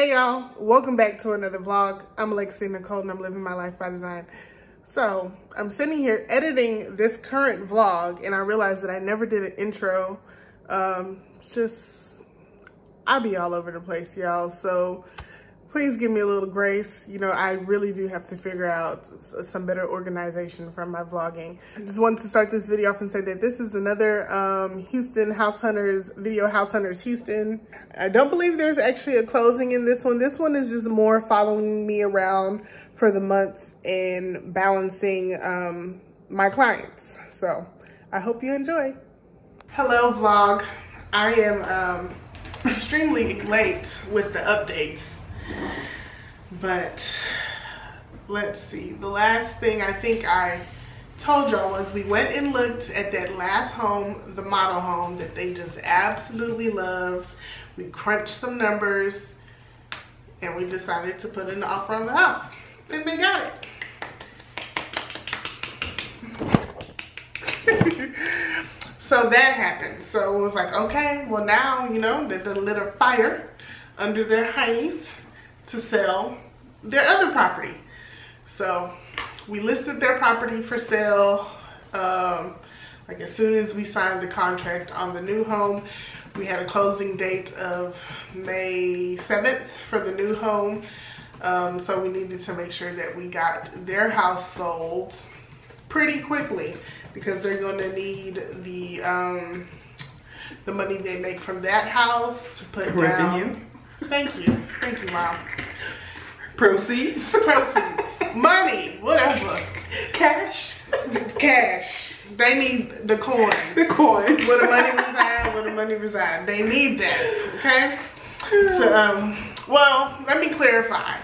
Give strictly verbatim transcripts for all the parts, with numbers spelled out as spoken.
Hey y'all, welcome back to another vlog. I'm Alexia Nicole and I'm living my life by design. So I'm sitting here editing this current vlog and I realized that I never did an intro. Um, just, I'll be all over the place, y'all. So please give me a little grace. You know, I really do have to figure out some better organization from my vlogging. I just wanted to start this video off and say that this is another um, Houston House Hunters video, House Hunters Houston. I don't believe there's actually a closing in this one. This one is just more following me around for the month and balancing um, my clients. So I hope you enjoy. Hello vlog. I am um, extremely late with the updates. But let's see, the last thing I think I told y'all was we went and looked at that last home, the model home that they just absolutely loved. We crunched some numbers and we decided to put an offer on the house and they got it. So that happened. So it was like, okay, well now, you know, they done lit a fire under their hinds to sell their other property. So we listed their property for sale. Um, like as soon as we signed the contract on the new home, we had a closing date of May seventh for the new home. Um, so we needed to make sure that we got their house sold pretty quickly because they're gonna need the, um, the money they make from that house to put down. Thank you. Thank you, Mom. Proceeds. Proceeds. Money. Whatever. Cash. Cash. They need the coin. The coins. Where the money reside, where the money reside. They need that. Okay? So, um, well, let me clarify.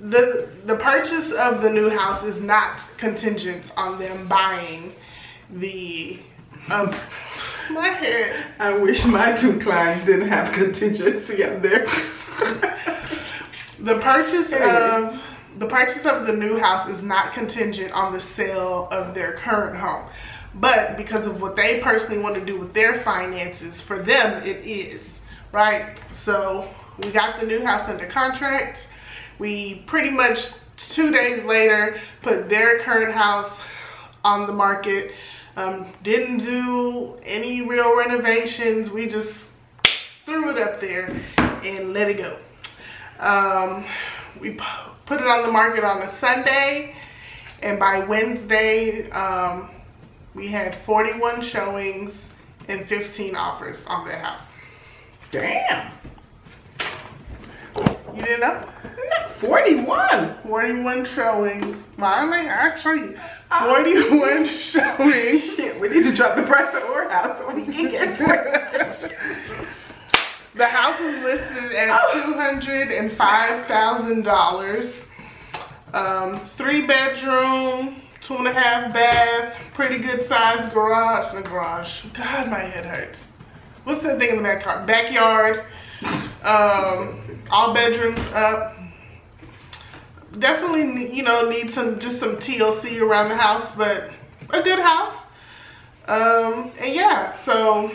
The, the purchase of the new house is not contingent on them buying the... Um, my hair. I wish my two clients didn't have contingency on theirs. The purchase of the purchase of the new house is not contingent on the sale of their current home, but because of what they personally want to do with their finances, for them it is, right? So we got the new house under contract. We pretty much two days later put their current house on the market. Um, didn't do any real renovations. We just threw it up there and let it go. Um, we put it on the market on a Sunday, and by Wednesday, um, we had forty-one showings and fifteen offers on that house. Damn. You didn't know? forty-one. forty-one showings. Mom, I'll show you. forty-one showings. Shit, we need to drop the price of our house so we can get forty-one. The house was listed at two hundred five thousand dollars. Um, three bedroom, two and a half bath, pretty good sized garage. The garage. God, my head hurts. What's that thing in the backyard? Backyard. Um, all bedrooms up. Definitely, you know, need some, just some T L C around the house, but a good house. Um, and yeah, so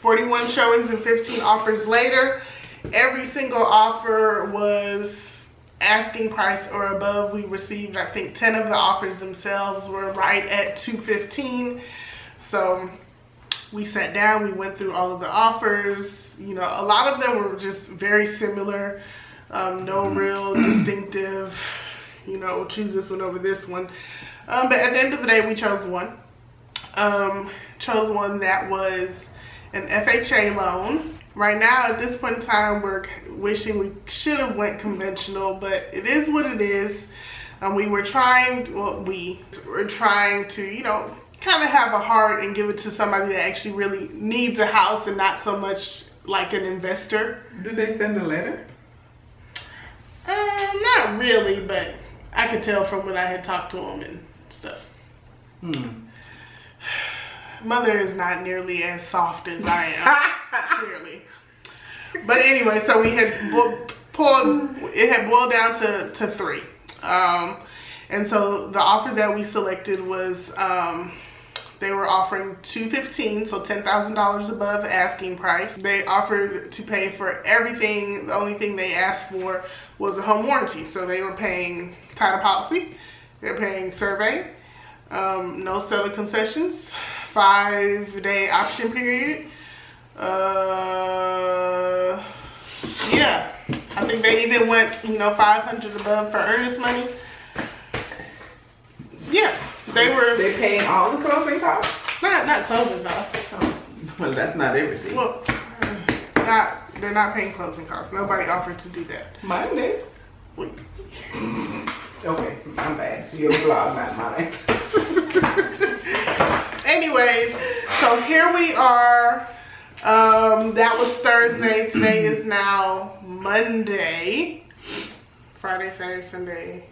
forty-one showings and fifteen offers later. Every single offer was asking price or above. We received, I think, ten of the offers themselves were right at two fifteen. So we sat down, we went through all of the offers. You know, a lot of them were just very similar. Um, no real distinctive, you know, choose this one over this one. Um, but at the end of the day, we chose one. Um, chose one that was an F H A loan. Right now, at this point in time, we're wishing we should have went conventional, but it is what it is. Um, we were trying, well, we were trying to, you know, kind of have a heart and give it to somebody that actually really needs a house and not so much like an investor. Did they send a letter? Uh, not really, but I could tell from when I had talked to him and stuff. Hmm. Mother is not nearly as soft as I am, clearly. But anyway, so we had pulled, it had boiled down to, to three. Um, and so the offer that we selected was um, They were offering two hundred fifteen dollars, so ten thousand dollars above asking price. They offered to pay for everything. The only thing they asked for was a home warranty. So they were paying title policy, they're paying survey, um, no seller concessions, five day option period. Uh, yeah, I think they even went, you know, five hundred above for earnest money. Yeah, they were. They're paying all the closing costs? Not, not closing costs. Oh. Well, that's not everything. Well, not, they're not paying closing costs. Nobody offered to do that. Mine did. Wait. Okay, I'm bad. It's your vlog, not mine. Anyways, so here we are. Um, that was Thursday. Today is now Monday. Friday, Saturday, Sunday.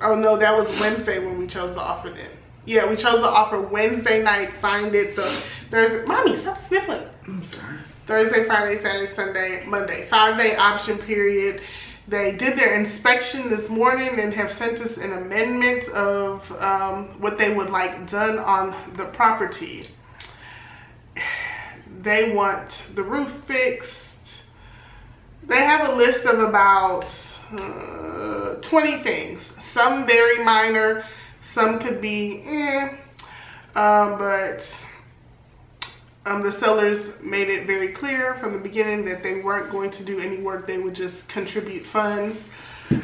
Oh no, that was Wednesday when we chose the offer then. Yeah, we chose the offer Wednesday night, signed it. So Thursday, mommy, stop sniffling. I'm sorry. Thursday, Friday, Saturday, Sunday, Monday. Five day option period. They did their inspection this morning and have sent us an amendment of um, what they would like done on the property. They want the roof fixed. They have a list of about uh, twenty things. Some very minor, some could be eh. Um, but um, the sellers made it very clear from the beginning that they weren't going to do any work. They would just contribute funds.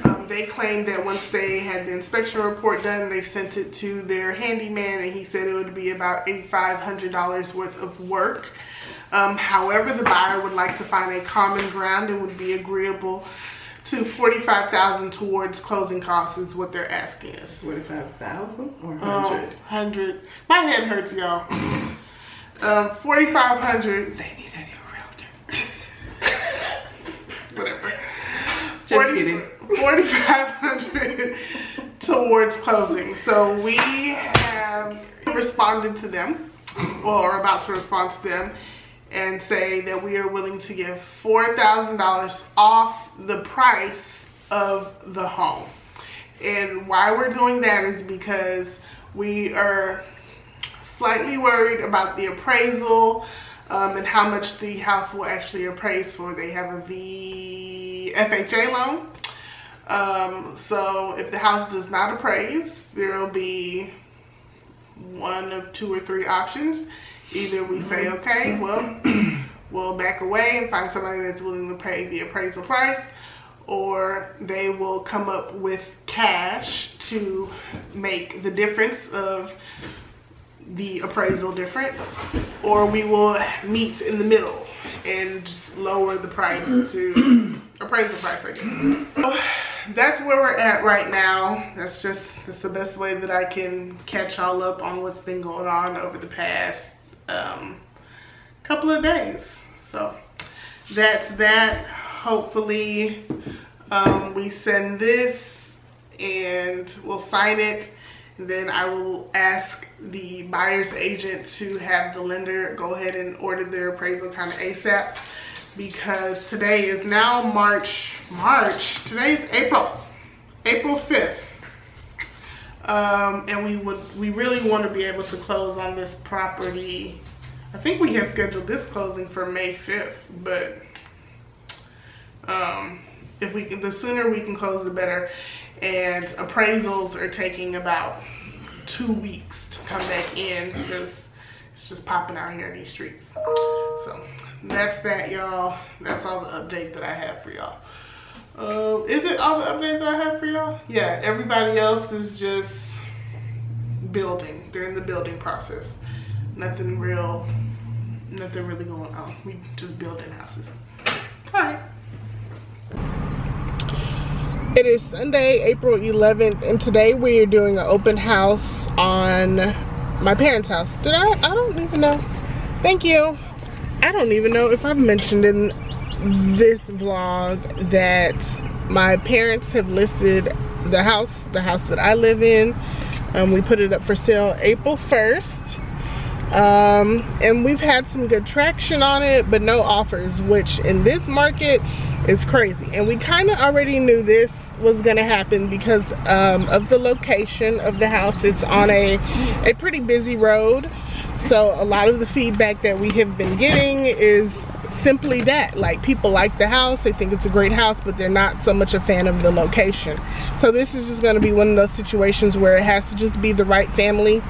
Um, they claimed that once they had the inspection report done, they sent it to their handyman and he said it would be about eighty-five hundred dollars worth of work. Um, however, the buyer would like to find a common ground and would be agreeable to forty-five thousand dollars towards closing costs is what they're asking us. forty-five thousand dollars or one hundred dollars? Um, one hundred dollars. My head hurts, y'all. um, forty-five hundred dollars. They need a new realtor. Whatever. Just kidding. forty-five hundred dollars towards closing. So we have responded to them, well, or about to respond to them, and say that we are willing to give four thousand dollars off the price of the home. And why we're doing that is because we are slightly worried about the appraisal um, and how much the house will actually appraise for. They have a V F H A loan. Um, so if the house does not appraise, there will be one of two or three options. Either we say, okay, well, we'll back away and find somebody that's willing to pay the appraisal price, or they will come up with cash to make the difference of the appraisal difference, or we will meet in the middle and just lower the price to appraisal price, I guess. So that's where we're at right now. That's just, that's the best way that I can catch y'all up on what's been going on over the past um couple of days. So that's that. Hopefully um we send this and we'll sign it, and then I will ask the buyer's agent to have the lender go ahead and order their appraisal kind of ASAP, because today is now March March today's April April fifth. Um, and we would, we really want to be able to close on this property. I think we had scheduled this closing for May fifth, but um, if we can, the sooner we can close, the better. And appraisals are taking about two weeks to come back in because it's just popping out here in these streets. So that's that, y'all. That's all the update that I have for y'all. Um, is it all the updates that I have for y'all? Yeah, everybody else is just building. They're in the building process. Nothing real, nothing really going on. We just building houses. All right. It is Sunday, April eleventh, and today we are doing an open house on my parents' house. Did I? I don't even know. Thank you. I don't even know if I've mentioned it in this vlog that my parents have listed the house, the house that I live in. Um, we put it up for sale April first. Um, and we've had some good traction on it, but no offers, which in this market is crazy. And we kind of already knew this was going to happen because um, of the location of the house. It's on a, a pretty busy road. So a lot of the feedback that we have been getting is simply that. Like, people like the house, they think it's a great house, but they're not so much a fan of the location. So this is just going to be one of those situations where it has to just be the right family.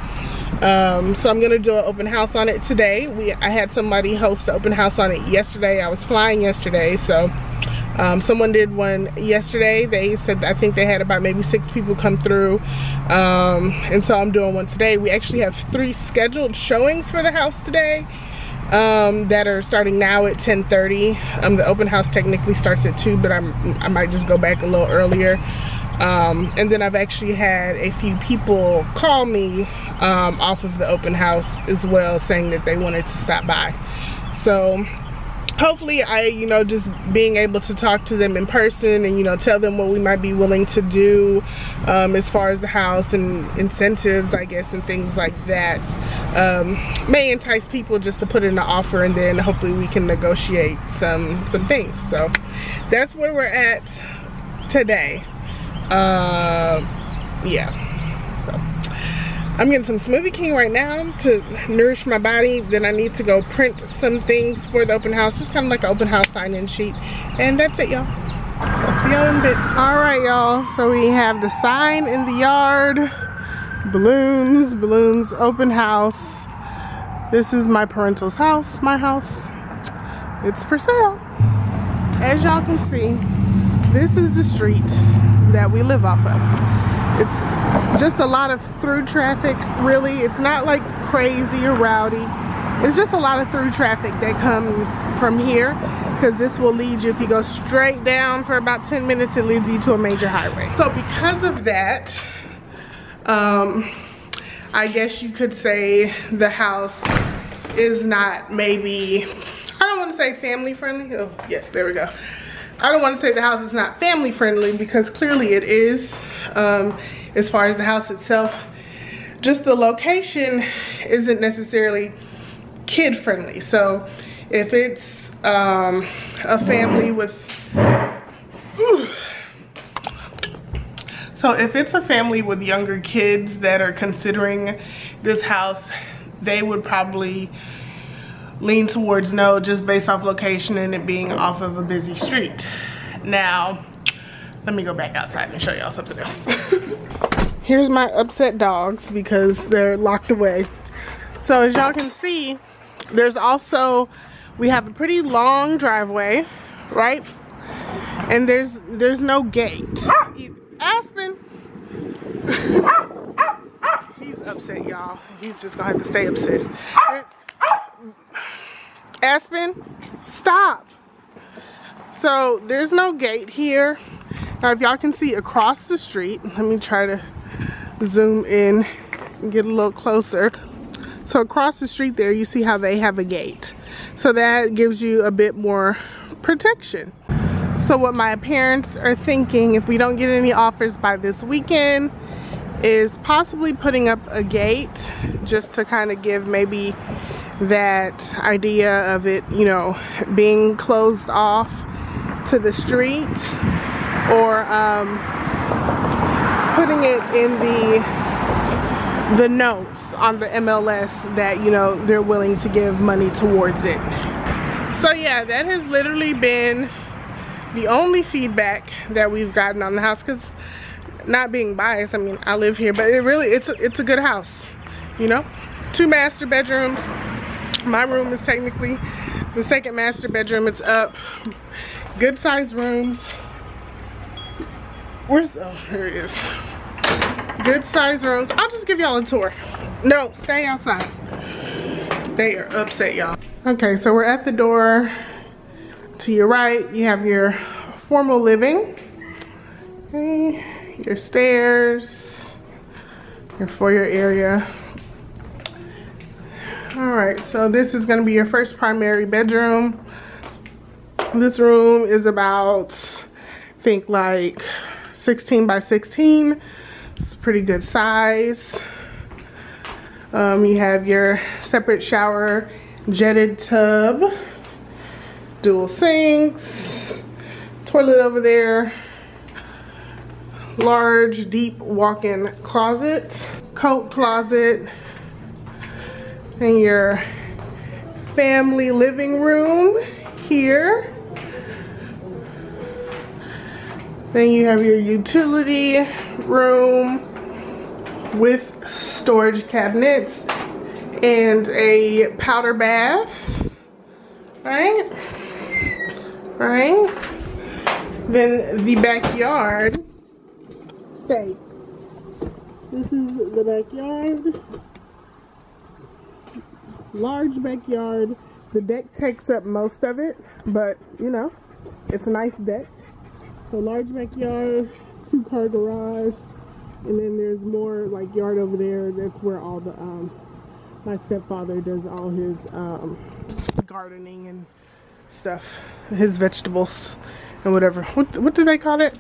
Um, so I'm going to do an open house on it today. We I had somebody host an open house on it yesterday. I was flying yesterday, so um, someone did one yesterday. They said, I think they had about maybe six people come through. Um, and so I'm doing one today. We actually have three scheduled showings for the house today um, that are starting now at ten thirty. Um, the open house technically starts at two, but I'm, I might just go back a little earlier. Um, and then I've actually had a few people call me um, off of the open house as well, saying that they wanted to stop by. So hopefully I, you know, just being able to talk to them in person and, you know, tell them what we might be willing to do um, as far as the house and incentives, I guess, and things like that um, may entice people just to put in an offer, and then hopefully we can negotiate some, some things. So that's where we're at today. Uh, yeah, so I'm getting some Smoothie King right now to nourish my body. Then I need to go print some things for the open house, just kind of like an open house sign-in sheet, and that's it, y'all. So see y'all in a bit. All right, y'all, so we have the sign in the yard, balloons, balloons, open house. This is my parental's house, my house. It's for sale. As y'all can see, this is the street that we live off of. It's just a lot of through traffic, really. It's not like crazy or rowdy. It's just a lot of through traffic that comes from here, because this will lead you, if you go straight down for about ten minutes, it leads you to a major highway. So because of that, um, I guess you could say the house is not, maybe, I don't want to say family friendly. Oh, yes, there we go. I don't want to say the house is not family friendly, because clearly it is. Um, as far as the house itself, just the location isn't necessarily kid friendly. So if it's um, a family with, whew, so if it's a family with younger kids that are considering this house, they would probably lean towards no, just based off location and it being off of a busy street. Now, let me go back outside and show y'all something else. Here's my upset dogs because they're locked away. So as y'all can see, there's also, we have a pretty long driveway, right? And there's there's no gate. Aspen. He's upset, y'all. He's just gonna have to stay upset. They're, Aspen, stop. So there's no gate here. Now if y'all can see across the street, let me try to zoom in and get a little closer. So across the street there, you see how they have a gate. So that gives you a bit more protection. So what my parents are thinking, if we don't get any offers by this weekend, is possibly putting up a gate just to kind of give maybe that idea of it, you know, being closed off to the street, or um, putting it in the the notes on the M L S that, you know, they're willing to give money towards it. So yeah, that has literally been the only feedback that we've gotten on the house, because not being biased, I mean, I live here, but it really, it's a, it's a good house, you know. Two master bedrooms. My room is technically the second master bedroom. It's up. Good sized rooms. Where's, oh, here it is. Good sized rooms. I'll just give y'all a tour. No, stay outside. They are upset, y'all. Okay, so we're at the door. To your right, you have your formal living. Okay, your stairs, your foyer area. Alright, so this is going to be your first primary bedroom. This room is about, I think, like sixteen by sixteen. It's a pretty good size. Um, you have your separate shower, jetted tub, dual sinks, toilet over there, large deep walk-in closet, coat closet, and your family living room here. Then you have your utility room with storage cabinets and a powder bath. Right? Right? Then the backyard. Say, this is the backyard. Large backyard. The deck takes up most of it, but you know, it's a nice deck. So large backyard, two car garage, and then there's more like yard over there. That's where all the um my stepfather does all his um gardening and stuff, his vegetables and whatever. What, what do they call it?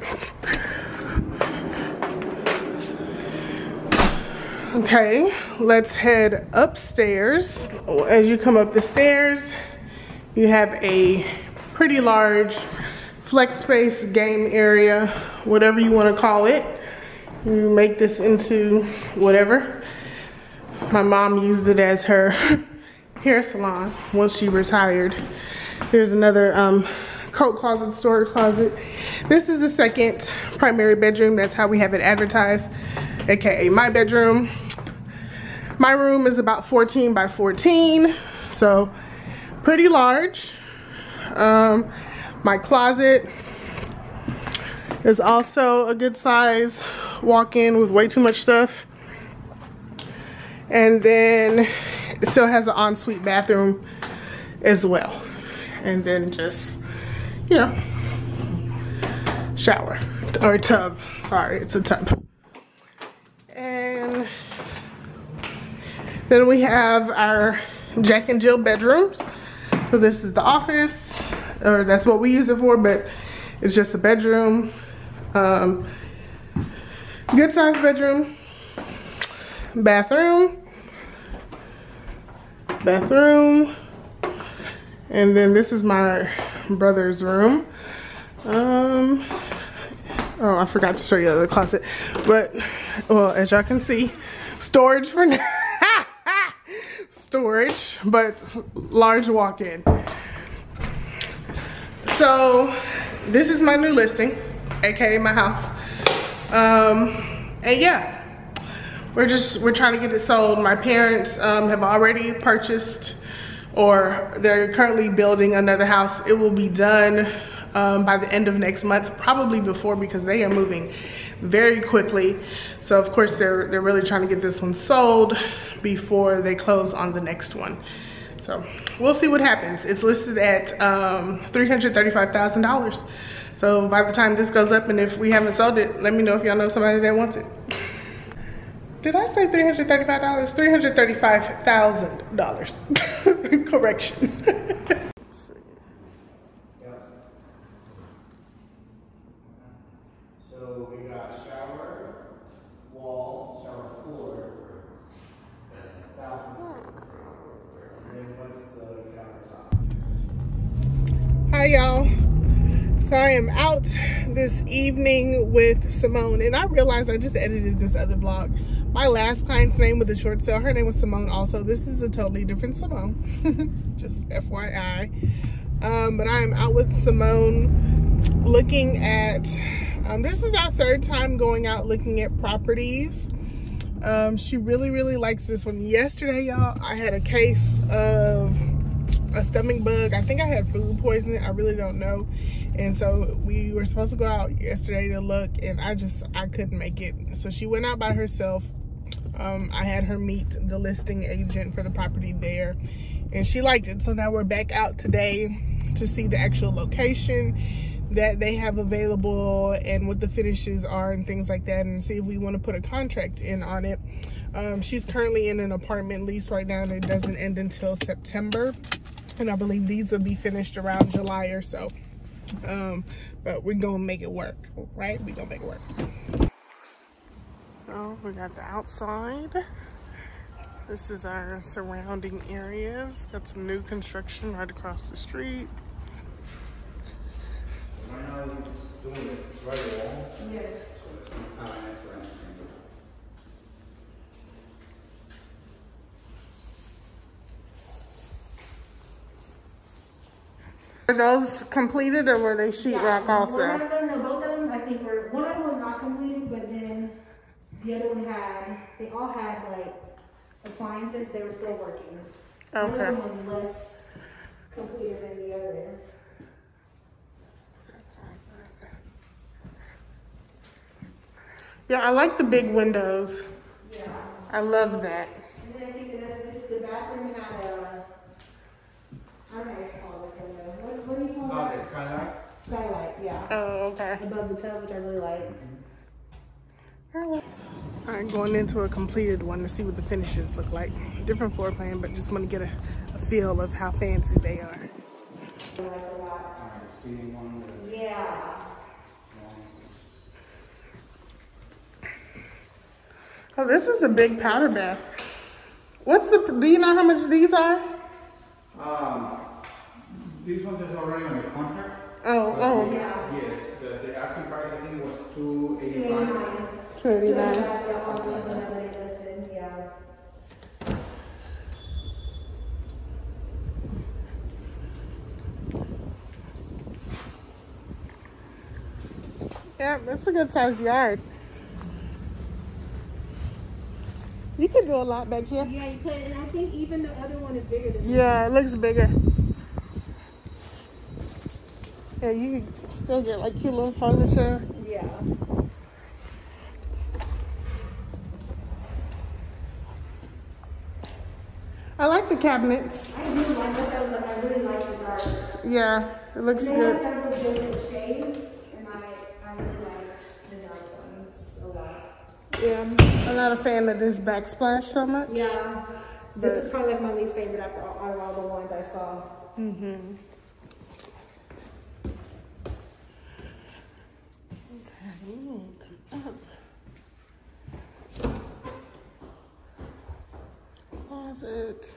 Okay, let's head upstairs. As you come up the stairs, you have a pretty large flex space, game area, whatever you want to call it. You make this into whatever. My mom used it as her hair salon once she retired. There's another um, coat closet, storage closet. This is the second primary bedroom. That's how we have it advertised, aka my bedroom. My room is about fourteen by fourteen, so pretty large. Um, my closet is also a good size walk-in with way too much stuff. And then it still has an ensuite bathroom as well. And then just, you know, shower or tub. Sorry, it's a tub. And then we have our Jack and Jill bedrooms. So this is the office, or that's what we use it for, but it's just a bedroom. Um, good sized bedroom. Bathroom. Bathroom. And then this is my brother's room. Um, oh, I forgot to show you the other closet. But, well, as y'all can see, storage for now. Storage, but large walk-in. So, this is my new listing, aka my house. Um, and yeah, we're just, we're trying to get it sold. My parents um, have already purchased, or they're currently building another house. It will be done um, by the end of next month, probably before, because they are moving very quickly. So of course they're, they're really trying to get this one sold before they close on the next one. So we'll see what happens. It's listed at um, three hundred thirty-five thousand dollars. So by the time this goes up, and if we haven't sold it, let me know if y'all know somebody that wants it. Did I say three hundred thirty-five dollars? three hundred thirty-five thousand dollars. Correction. Let's see. Yeah. So we got shower, wall, shower floor, bathroom, and then what's the countertop? Hi y'all. So I am out this evening with Simone, and I realized I just edited this other vlog. My last client's name with a short sale, her name was Simone also. This is a totally different Simone, just F Y I. Um, but I am out with Simone looking at, um, this is our third time going out looking at properties. Um, she really, really likes this one. Yesterday, y'all, I had a case of a stomach bug. I think I had food poisoning, I really don't know. And so we were supposed to go out yesterday to look, and I just, I couldn't make it. So she went out by herself. Um, I had her meet the listing agent for the property there, and she liked it. So now we're back out today to see the actual location that they have available and what the finishes are and things like that, and see if we want to put a contract in on it. Um, she's currently in an apartment lease right now, and it doesn't end until September. And I believe these will be finished around July or so. Um, but we're gonna make it work, right? We're gonna make it work. So we got the outside. This is our surrounding areas. Got some new construction right across the street. Right now, doing it right along. Yes. Were those completed or were they sheetrock yeah, also? One of them, no, both of them, I think were, one of them was not completed, but then the other one had, they all had like appliances, they were still working. Okay. The other one was less completed than the other. Yeah, I like the big windows. Yeah. I love that. And then I think another, this, the bathroom had a, I don't know what you call it, what, what do you call oh, that? Oh, the skylight? Skylight, yeah. Oh, okay. Above the tub, which I really liked. All right, going into a completed one to see what the finishes look like. Different floor plan, but just want to get a, a feel of how fancy they are. I like a lot. Yeah. Oh, this is a big powder bath. What's the, do you know how much these are? Um, these ones is already on the contract. Oh, oh. The, yeah. Yes, the, the asking price I think was two eighty-nine. two eighty-nine. Yeah. Yeah, that's a good sized yard. You could do a lot back here. Yeah, you could, and I think even the other one is bigger than yeah, this. It looks bigger. Yeah, you could still get like cute little furniture. Yeah. I like the cabinets. I do like this. I was like, I really like the garden. Yeah, it looks they good. They have several different shades, and I, I really like the dark ones a lot. Yeah, I'm not a fan of this backsplash so much. Yeah, this is probably like my least favorite after all, out of all the ones I saw. Mm-hmm. Okay, ooh, come up. Closet.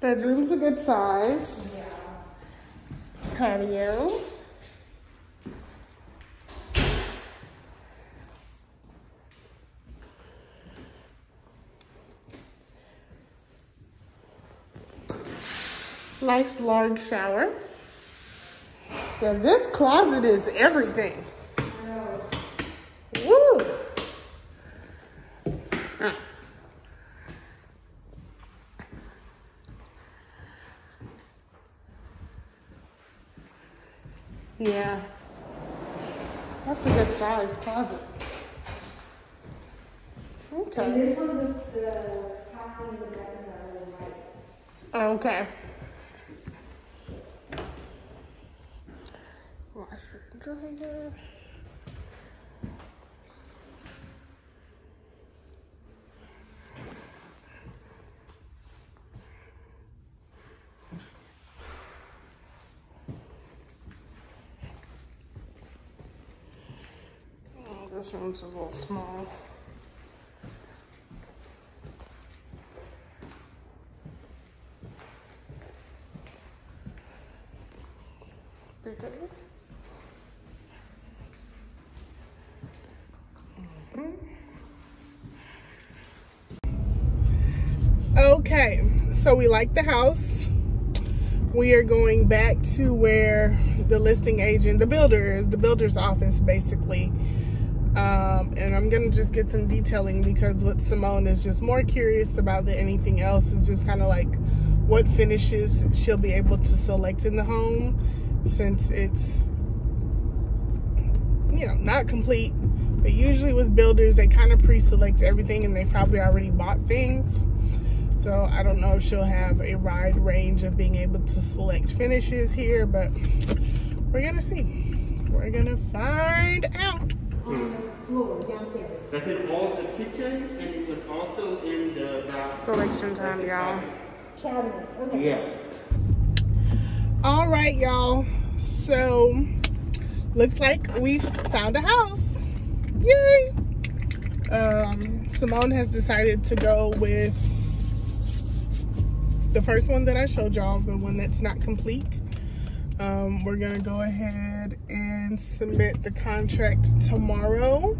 Bedroom's a good size. Yeah. Patio. Nice large shower. Yeah, this closet is everything. Woo! Ah. Yeah, that's a good size closet. Okay. And this one with the top one with the bathroom I really like. Oh, okay. Washer and dryer. This room's a little small. Bigger. Mm-hmm. Okay, so we like the house. We are going back to where the listing agent, the builder is, the builder's office basically. Um, and I'm gonna just get some detailing because what Simone is just more curious about than anything else is just kind of like what finishes she'll be able to select in the home, since it's, you know, not complete. But usually with builders, they kind of pre-select everything and they probably already bought things. So I don't know if she'll have a wide range of being able to select finishes here, but we're gonna see. We're gonna find out. On the floor downstairs. That's in all the kitchens, and it was also in the bathroom. Selection time, y'all. Cabinets. Okay. Yeah. All right, y'all. So, looks like we've found a house. Yay! Um, Simone has decided to go with the first one that I showed y'all, the one that's not complete. Um, we're gonna go ahead and submit the contract tomorrow.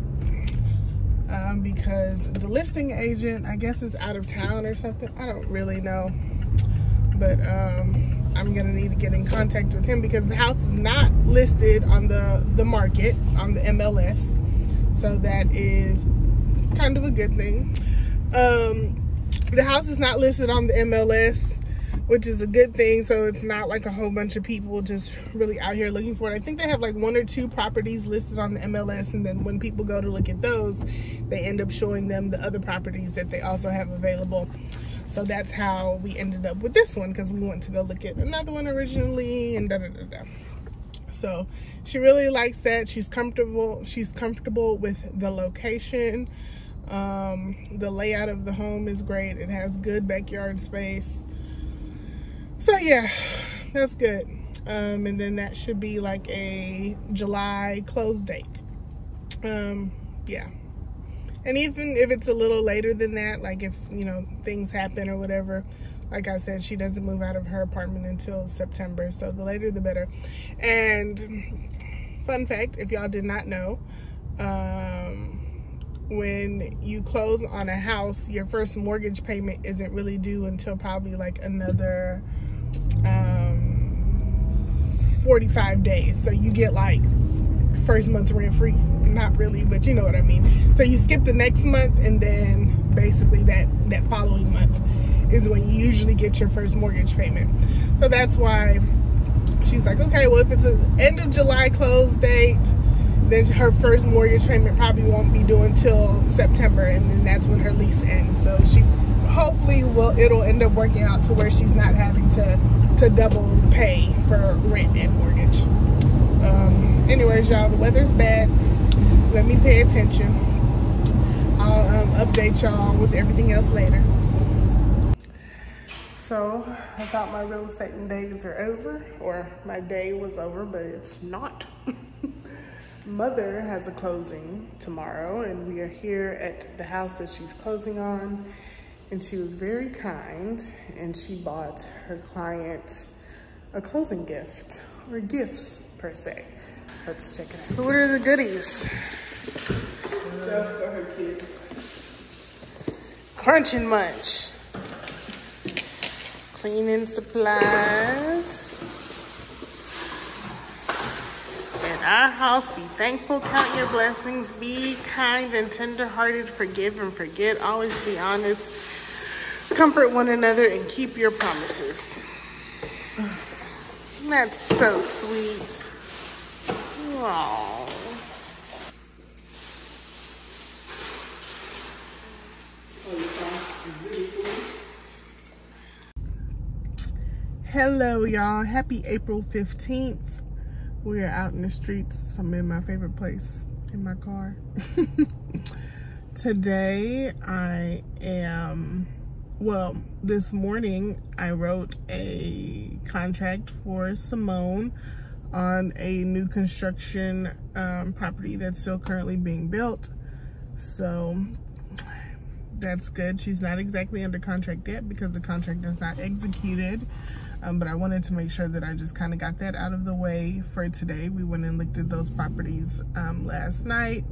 um, because the listing agent, I guess, is out of town or something. I don't really know, but um, I'm gonna need to get in contact with him because the house is not listed on the, the market, on the M L S. So that is kind of a good thing. Um, the house is not listed on the M L S, which is a good thing. So it's not like a whole bunch of people just really out here looking for it. I think they have like one or two properties listed on the M L S, and then when people go to look at those, they end up showing them the other properties that they also have available. So that's how we ended up with this one, because we want to go look at another one originally and da da da da. So she really likes that. She's comfortable. She's comfortable with the location. Um, the layout of the home is great. It has good backyard space. So yeah, that's good. Um, and then that should be like a July close date. Um, yeah. And even if it's a little later than that, like if, you know, things happen or whatever, like I said, she doesn't move out of her apartment until September. So the later, the better. And fun fact, if y'all did not know, um, when you close on a house, your first mortgage payment isn't really due until probably like another um, forty-five days. So you get like first month's rent free. Not really, but you know what I mean. So you skip the next month, and then basically that that following month is when you usually get your first mortgage payment. So that's why she's like, okay, well, if it's an end of July close date, then her first mortgage payment probably won't be due until September, and then that's when her lease ends. So she hopefully will, it'll end up working out to where she's not having to to double pay for rent and mortgage. Um, anyways, y'all, the weather's bad. Let me pay attention. I'll um, update y'all with everything else later. So I thought my real estate days are over, or my day was over, but it's not. Mother has a closing tomorrow, and we are here at the house that she's closing on. And she was very kind, and she bought her client a closing gift, or gifts per se. Let's check it out. So what are the goodies? Stuff for her kids. Crunch and munch. Cleaning supplies. In our house, be thankful, count your blessings, be kind and tenderhearted, forgive and forget, always be honest, comfort one another, and keep your promises. That's so sweet. Aww. Hello, y'all. Happy April fifteenth. We are out in the streets. I'm in my favorite place, in my car. Today, I am, well, this morning, I wrote a contract for Simone on a new construction um, property that's still currently being built. So that's good. She's not exactly under contract yet because the contract is not executed. Um, but I wanted to make sure that I just kind of got that out of the way for today. We went and looked at those properties um, last night.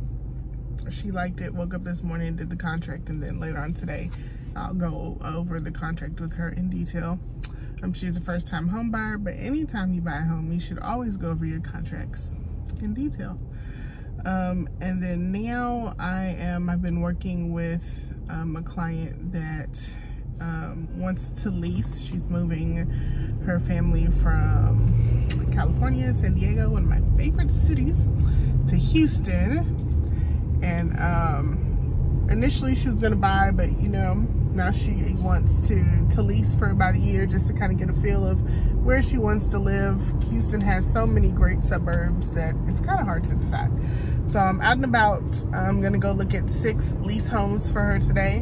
She liked it, woke up this morning, did the contract, and then later on today, I'll go over the contract with her in detail. Um, she's a first-time home buyer, but anytime you buy a home, you should always go over your contracts in detail. Um, and then now I am, I've been working with um, a client that um, wants to lease. She's moving her family from California, San Diego, one of my favorite cities, to Houston. And um, initially she was gonna buy, but you know, now she wants to, to lease for about a year just to kind of get a feel of where she wants to live. Houston has so many great suburbs that it's kind of hard to decide. So I'm out and about. I'm going to go look at six lease homes for her today.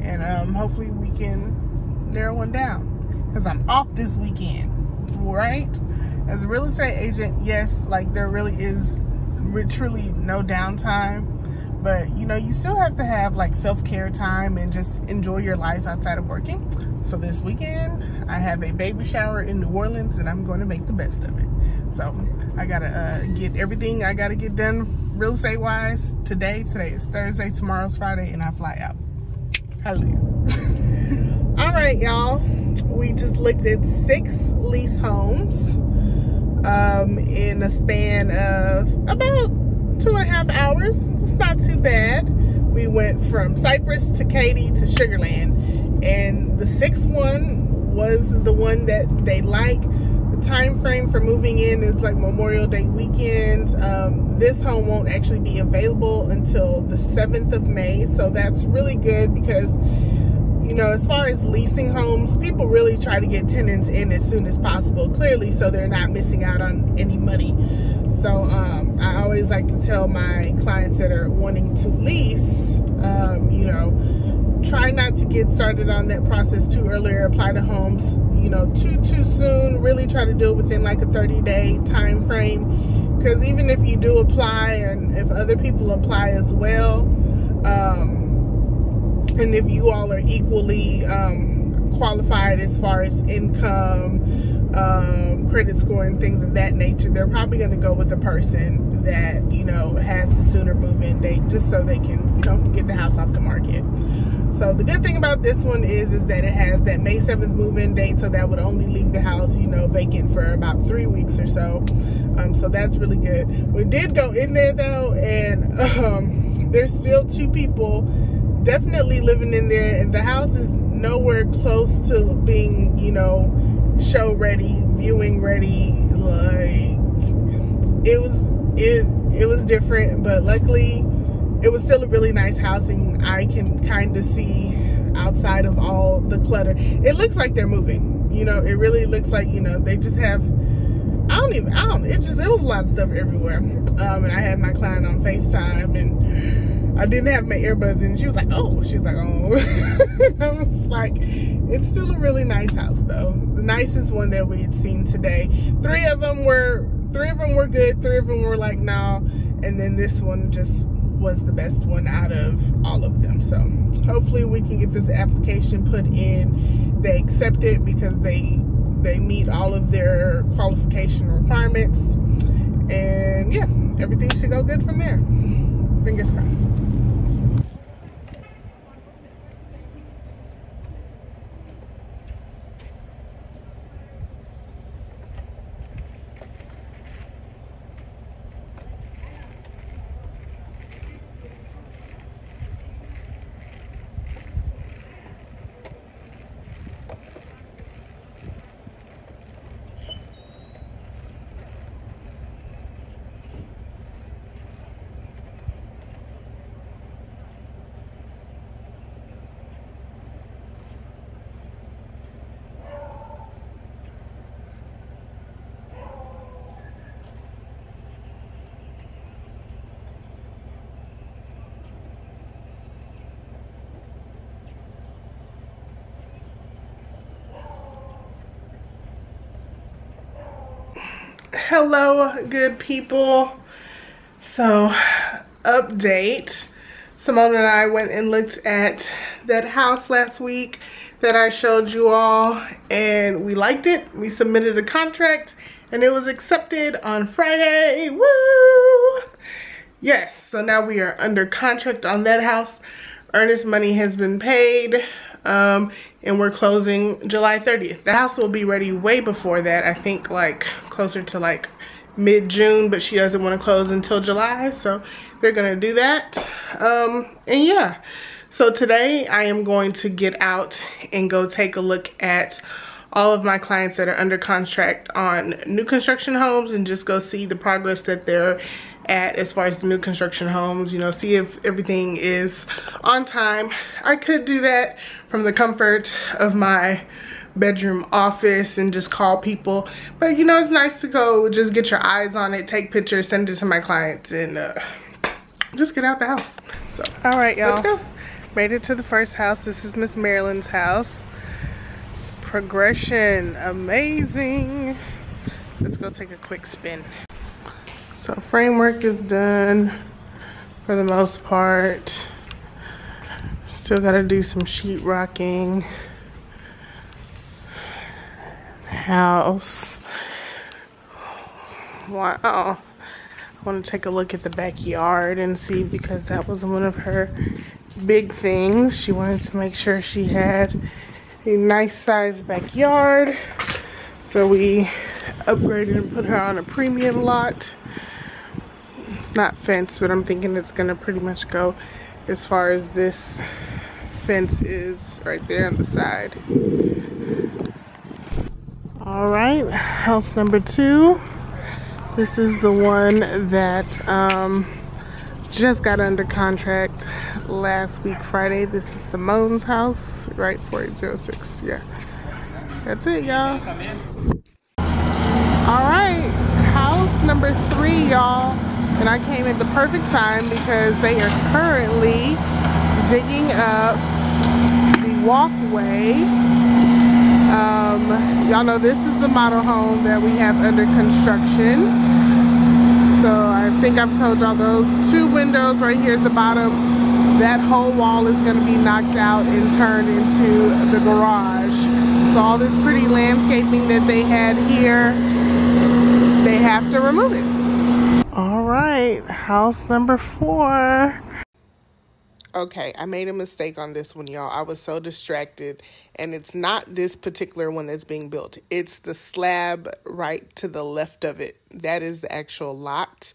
And um, hopefully we can narrow one down because I'm off this weekend, right? As a real estate agent, yes, like there really is truly no downtime. But, you know, you still have to have like self-care time and just enjoy your life outside of working. So this weekend, I have a baby shower in New Orleans, and I'm going to make the best of it. So I gotta uh, get everything I gotta get done real estate wise today. Today is Thursday, tomorrow's Friday, and I fly out. Hallelujah. All right, y'all. We just looked at six lease homes um, in a span of about two and a half hours. It's not too bad. We went from Cypress to Katy to Sugarland, and the sixth one was the one that they like. The time frame for moving in is like Memorial Day weekend. Um, this home won't actually be available until the seventh of May, so that's really good because, you know, as far as leasing homes, people really try to get tenants in as soon as possible, clearly, so they're not missing out on any money. So um, I always like to tell my clients that are wanting to lease, um, you know, try not to get started on that process too early or apply to homes, you know, too, too soon. Really try to do it within like a thirty day time frame, because even if you do apply and if other people apply as well, um, and if you all are equally um, qualified as far as income, um, credit score and things of that nature, they're probably going to go with a person that, you know, has the sooner move-in date, just so they can, you know, get the house off the market. So the good thing about this one is is that it has that May seventh move-in date, so that would only leave the house, you know, vacant for about three weeks or so. Um, so that's really good. We did go in there though, and um, there's still two people definitely living in there, and the house is nowhere close to being, you know, show ready, viewing ready. Like, it was it it was different, but luckily it was still a really nice house, and I can kind of see outside of all the clutter. It looks like they're moving, you know. It really looks like, you know, they just have, I don't even, I don't, it just, there was a lot of stuff everywhere. Um, and I had my client on FaceTime, and I didn't have my earbuds in. She was like, oh, she's like, oh. I was like, it's still a really nice house though. The nicest one that we had seen today. Three of them were, three of them were good. Three of them were like, nah. And then this one just was the best one out of all of them. So hopefully we can get this application put in. They accept it because they they meet all of their qualification requirements, and yeah, everything should go good from there. Fingers crossed. Hello, good people. So, update. Simone and I went and looked at that house last week that I showed you all, and we liked it. We submitted a contract, and it was accepted on Friday. Woo! Yes, so now we are under contract on that house. Earnest money has been paid, um, and we're closing July thirtieth. The house will be ready way before that. I think like closer to like mid-June, but she doesn't want to close until July, so they're gonna do that. Um, and yeah, so today I am going to get out and go take a look at all of my clients that are under contract on new construction homes, and just go see the progress that they're at as far as the new construction homes, you know, see if everything is on time. I could do that from the comfort of my bedroom office and just call people, but you know, it's nice to go just get your eyes on it, take pictures, send it to my clients, and uh, just get out the house. So, all right, y'all, made it to the first house. This is Miss Marilyn's house. Progression, amazing. Let's go take a quick spin. So framework is done for the most part. Still gotta do some sheetrocking. House Wow. I want to take a look at the backyard and see, because that was one of her big things. She wanted to make sure she had a nice sized backyard. So we upgraded and put her on a premium lot. It's not fenced, but I'm thinking it's going to pretty much go as far as this fence is right there on the side. All right, house number two. This is the one that um, just got under contract last week, Friday. This is Simone's house, right? four eight zero six, yeah. That's it, y'all. All right, house number three, y'all. And I came at the perfect time because they are currently digging up the walkway. Um, y'all know this is the model home that we have under construction. So I think I've told y'all those two windows right here at the bottom, that whole wall is going to be knocked out and turned into the garage. So all this pretty landscaping that they had here, they have to remove it. All right, house number four. Okay, I made a mistake on this one, y'all. I was so distracted. And it's not this particular one that's being built. It's the slab right to the left of it. That is the actual lot.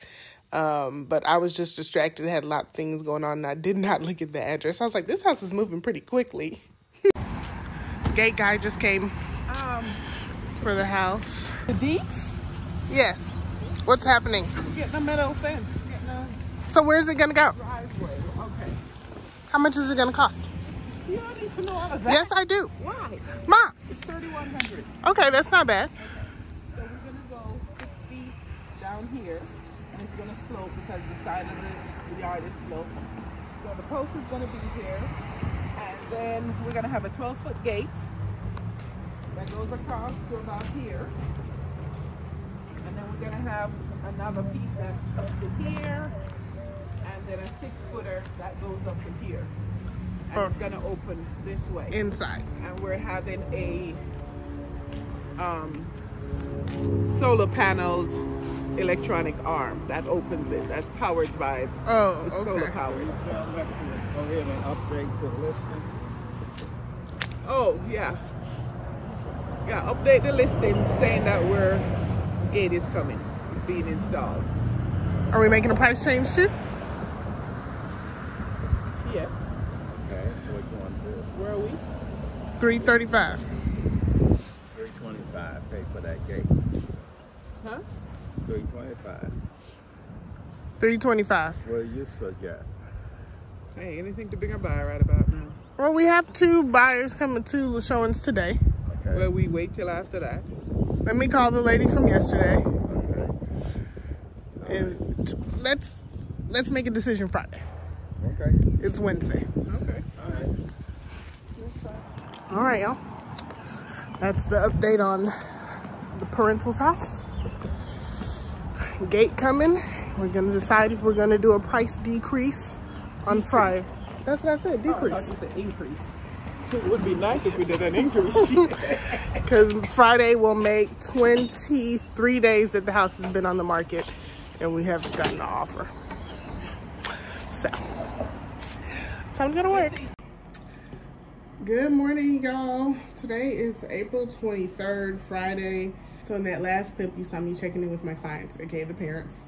Um, but I was just distracted. I had a lot of things going on, and I did not look at the address. I was like, this house is moving pretty quickly. Gate guy just came um, for the house. The deeds? Yes. What's happening? We're getting a metal fence. A... So where's it going to go? Driveway. Okay. How much is it going to cost? You don't need to know all of that. Yes, I do. Why? Mom. It's thirty-one hundred dollars. Okay, that's not bad. Okay. So we're going to go six feet down here, and it's going to slope because the side of the, the yard is sloped. So the post is going to be here, and then we're going to have a twelve-foot gate that goes across to about here. And then we're going to have another piece that comes to here. Then a six-footer that goes up to here, and oh. It's gonna open this way inside. And we're having a um, solar paneled electronic arm that opens it. That's powered by oh, okay. solar power. Go ahead and upgrade the listing. Oh yeah, yeah. Update the listing saying that we're gate is coming. It's being installed. Are we making a price change too? Yes. Okay. Where are we? three thirty-five. three twenty-five. Pay for that gate. Huh? three twenty-five. three twenty-five. Well, you suggest. Hey, anything to bring a buyer right about now? Well, we have two buyers coming to the showings today. Okay. Well, we wait till after that. Let me call the lady from yesterday. Okay. And t let's let's make a decision Friday. Okay. It's Wednesday. Okay. All right. All right, y'all. That's the update on the parental's house. Gate coming. We're going to decide if we're going to do a price decrease on decrease. Friday. That's what I said, decrease. Oh, I thought you said increase. It would be nice if we did an increase. Because Friday will make twenty-three days that the house has been on the market, and we haven't gotten an offer. So, time to go to work. Good morning, y'all. Today is April twenty-third, Friday. So in that last clip, you saw me checking in with my clients, okay, the parents,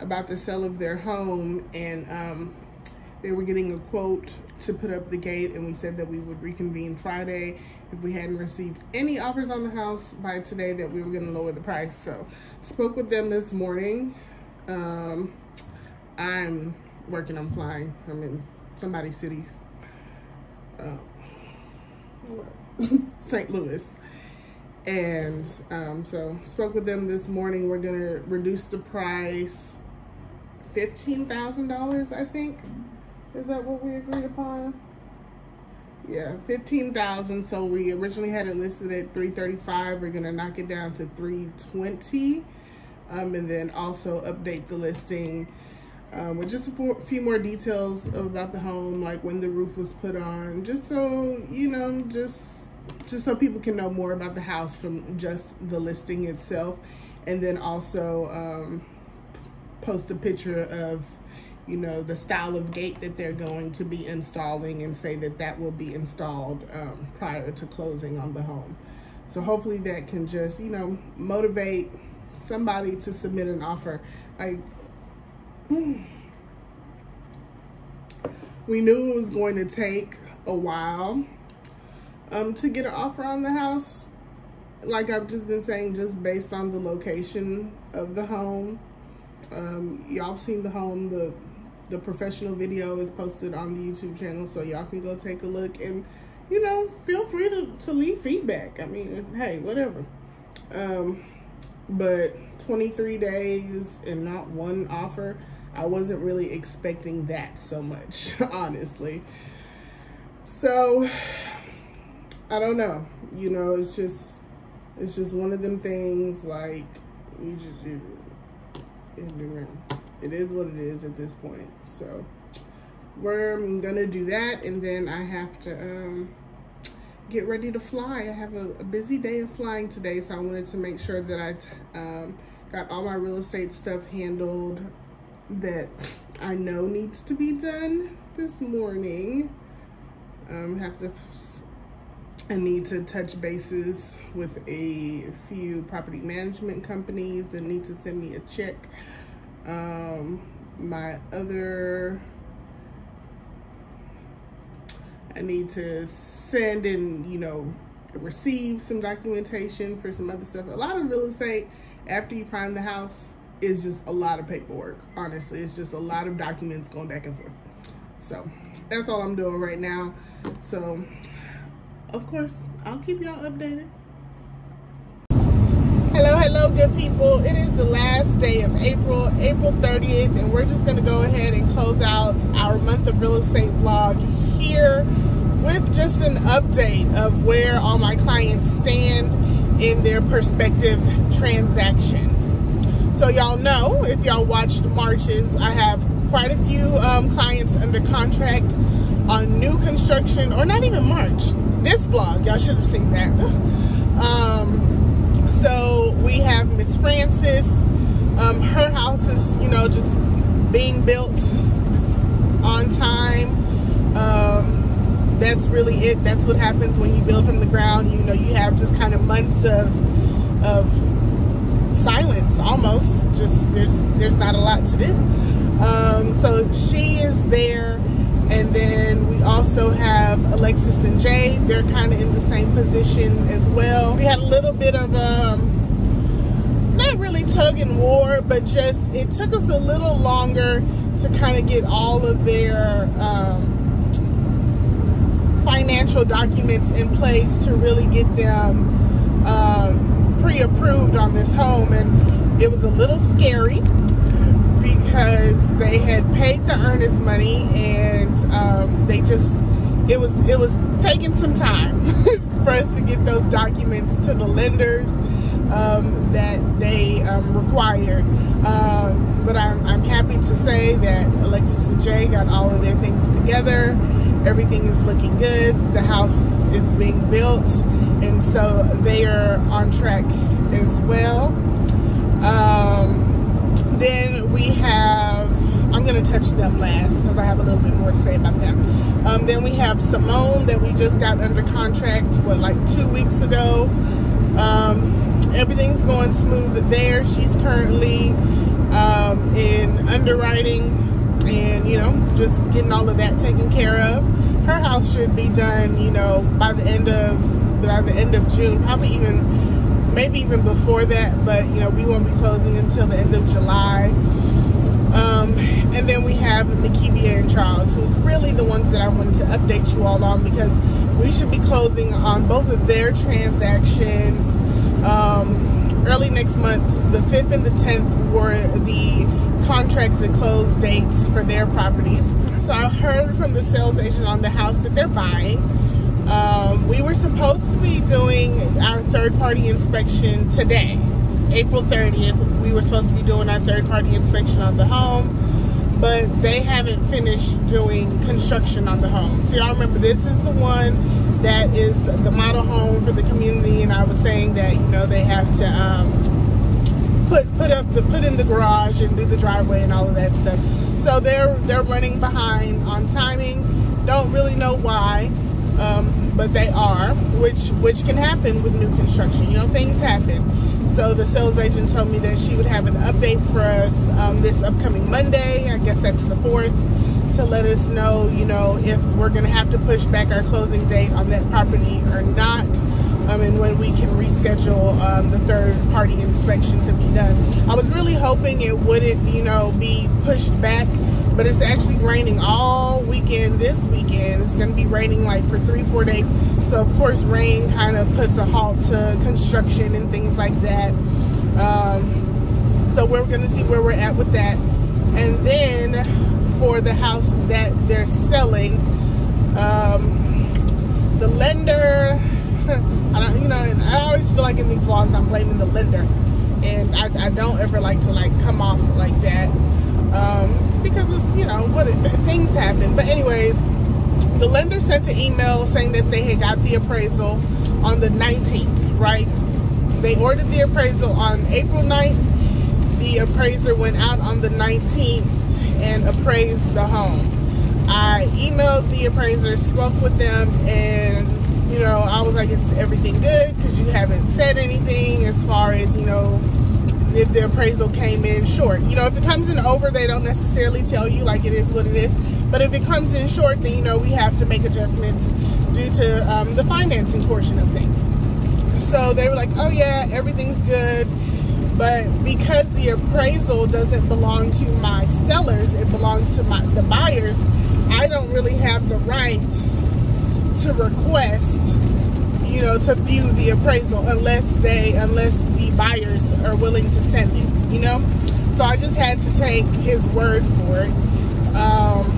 about the sale of their home. And um, they were getting a quote to put up the gate. And we said that we would reconvene Friday if we hadn't received any offers on the house by today, that we were going to lower the price. So spoke with them this morning. Um, I'm... working on flying. I'm in somebody's cities. Um, Saint Louis. And um, so spoke with them this morning. We're going to reduce the price fifteen thousand dollars, I think. Is that what we agreed upon? Yeah, fifteen thousand dollars. So we originally had it listed at three thirty-five. We're going to knock it down to three twenty. Um, and then also update the listing Um, with just a few more details about the home, like when the roof was put on, just so, you know, just just so people can know more about the house from just the listing itself. and then also um, post a picture of, you know, the style of gate that they're going to be installing and say that that will be installed um, prior to closing on the home. So hopefully that can just, you know, motivate somebody to submit an offer. Like, we knew it was going to take a while um, to get an offer on the house. Like I've just been saying, just based on the location of the home. Um, y'all seen the home, the the professional video is posted on the YouTube channel, so y'all can go take a look and, you know, feel free to, to leave feedback. I mean, hey, whatever. Um, but twenty-three days and not one offer, I wasn't really expecting that so much, honestly. So, I don't know. You know, it's just, it's just one of them things, like, you just, you, it is what it is at this point. So we're gonna do that, and then I have to um, get ready to fly. I have a, a busy day of flying today, so I wanted to make sure that I t um, got all my real estate stuff handled that I know needs to be done this morning. Um, have to I need to touch bases with a few property management companies that need to send me a check. Um, my other, I need to send and, you know, receive some documentation for some other stuff. A lot of real estate, after you find the house, is just a lot of paperwork. Honestly, it's just a lot of documents going back and forth. So that's all I'm doing right now. So, of course, I'll keep y'all updated. Hello, hello, good people. It is the last day of April, April thirtieth, and we're just gonna go ahead and close out our month of real estate vlog here with just an update of where all my clients stand in their prospective transactions. So y'all know, if y'all watched March's, I have quite a few um, clients under contract on new construction, or not even March, this vlog, y'all should have seen that. Um, so we have Miss Frances, um, her house is, you know, just being built on time. Um, that's really it. That's what happens when you build from the ground. You know, you have just kind of months of, of silence, almost. Just, there's, there's not a lot to do. Um, so she is there. And then we also have Alexis and Jay. They're kind of in the same position as well. We had a little bit of, um, not really tug and war, but just, it took us a little longer to kind of get all of their um, financial documents in place to really get them um, pre-approved on this home. And it was a little scary, because they had paid the earnest money, and um, they just, it was it was taking some time for us to get those documents to the lenders um, that they um, required. Um, but I'm, I'm happy to say that Alexis and Jay got all of their things together. Everything is looking good. The house is being built, and so they are on track as well. Um, Then we have, I'm going to touch them last because I have a little bit more to say about them. Um, then we have Simone that we just got under contract, what, like two weeks ago. Um, everything's going smooth there. She's currently um, in underwriting and, you know, just getting all of that taken care of. Her house should be done, you know, by the end of, by the end of June, probably even... maybe even before that, but you know, we won't be closing until the end of July. Um, and then we have Nakevia and Charles, who's really the ones that I wanted to update you all on, because we should be closing on both of their transactions um, early next month. The fifth and the tenth were the contract to close dates for their properties. So I heard from the sales agent on the house that they're buying. Um, we were supposed to be doing our third-party inspection today, April thirtieth. We were supposed to be doing our third-party inspection on the home, but they haven't finished doing construction on the home. So y'all remember, this is the one that is the model home for the community, and I was saying that, you know, they have to um, put put up the put in the garage and do the driveway and all of that stuff. So they're they're running behind on timing. Don't really know why, um, but they are, which which can happen with new construction. You know, things happen. So the sales agent told me that she would have an update for us um, this upcoming Monday. I guess that's the fourth, to let us know, you know, if we're going to have to push back our closing date on that property or not, um, and when we can reschedule um, the third-party inspection to be done. I was really hoping it wouldn't, you know, be pushed back, but it's actually raining all weekend this weekend. It's going to be raining like for three, four days. So, of course, rain kind of puts a halt to construction and things like that. Um, so we're going to see where we're at with that. And then for the house that they're selling, um, the lender, I don't, you know, I always feel like in these vlogs I'm blaming the lender. And I, I don't ever like to, like, come off like that. Um, because, it's, you know, what it, things happen. But anyways, the lender sent an email saying that they had got the appraisal on the nineteenth, right? They ordered the appraisal on April ninth. The appraiser went out on the nineteenth and appraised the home. I emailed the appraiser, spoke with them, and, you know, I was like, is everything good? Because you haven't said anything as far as, you know, if the appraisal came in short. You know, if it comes in over, they don't necessarily tell you, like, it is what it is. But if it comes in short, then, you know, we have to make adjustments due to um, the financing portion of things. So they were like, oh yeah, everything's good. But because the appraisal doesn't belong to my sellers, it belongs to my, the buyers, I don't really have the right to request, you know, to view the appraisal unless they, unless the buyers are willing to send it, you know? So I just had to take his word for it. Um,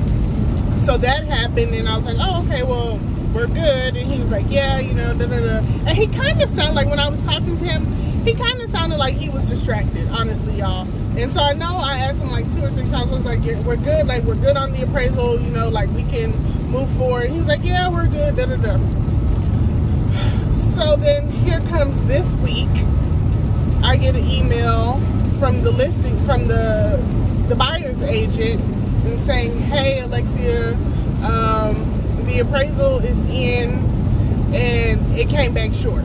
So that happened, and I was like, oh, okay, well, we're good. And he was like, yeah, you know, da da da. And he kind of sounded like, when I was talking to him, he kind of sounded like he was distracted, honestly, y'all. And so I know I asked him like two or three times, I was like, yeah, we're good, like, we're good on the appraisal, you know, like, we can move forward. And he was like, yeah, we're good, da da da. So then here comes this week, I get an email from the listing, from the, the buyer's agent, and saying, hey, Alexia, um, the appraisal is in and it came back short.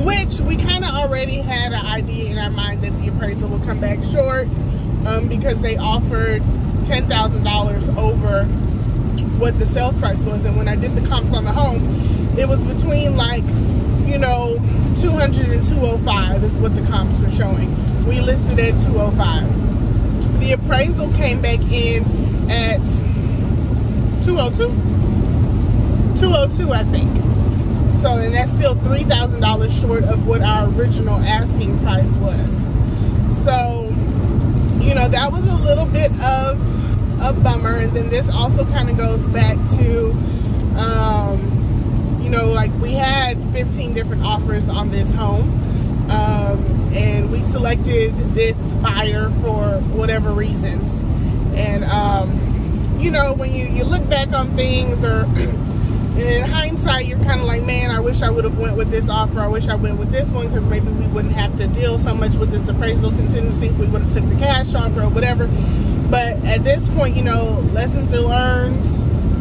Which we kind of already had an idea in our mind that the appraisal would come back short, um, because they offered ten thousand dollars over what the sales price was. And when I did the comps on the home, it was between, like, you know, two hundred and two oh five is what the comps were showing. We listed at two oh five. The appraisal came back in at two oh two, I think. So, and that's still three thousand dollars short of what our original asking price was. So, you know, that was a little bit of a bummer. And then this also kind of goes back to, um, you know, like, we had fifteen different offers on this home. Um, and we selected this buyer for whatever reasons. And, um, you know, when you, you look back on things, or in hindsight, you're kind of like, man, I wish I would have went with this offer. I wish I went with this one, because maybe we wouldn't have to deal so much with this appraisal contingency if we would have took the cash offer or whatever. But at this point, you know, lessons are learned,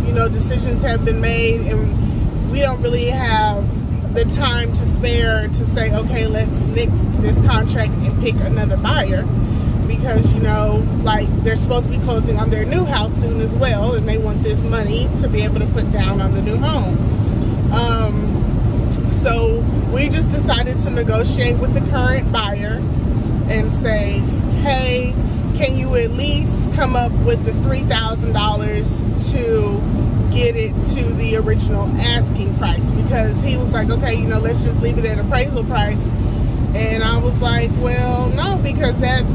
you know, decisions have been made, and we don't really have the time to spare to say, okay, let's nix this contract and pick another buyer, because, you know, like, they're supposed to be closing on their new house soon as well, and they want this money to be able to put down on the new home. Um, so we just decided to negotiate with the current buyer and say, hey, can you at least come up with the three thousand dollars to get it to the original asking price? Because he was like, okay, you know, let's just leave it at appraisal price. And I was like, well, no, because that's